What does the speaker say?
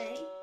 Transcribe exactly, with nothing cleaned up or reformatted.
Okay.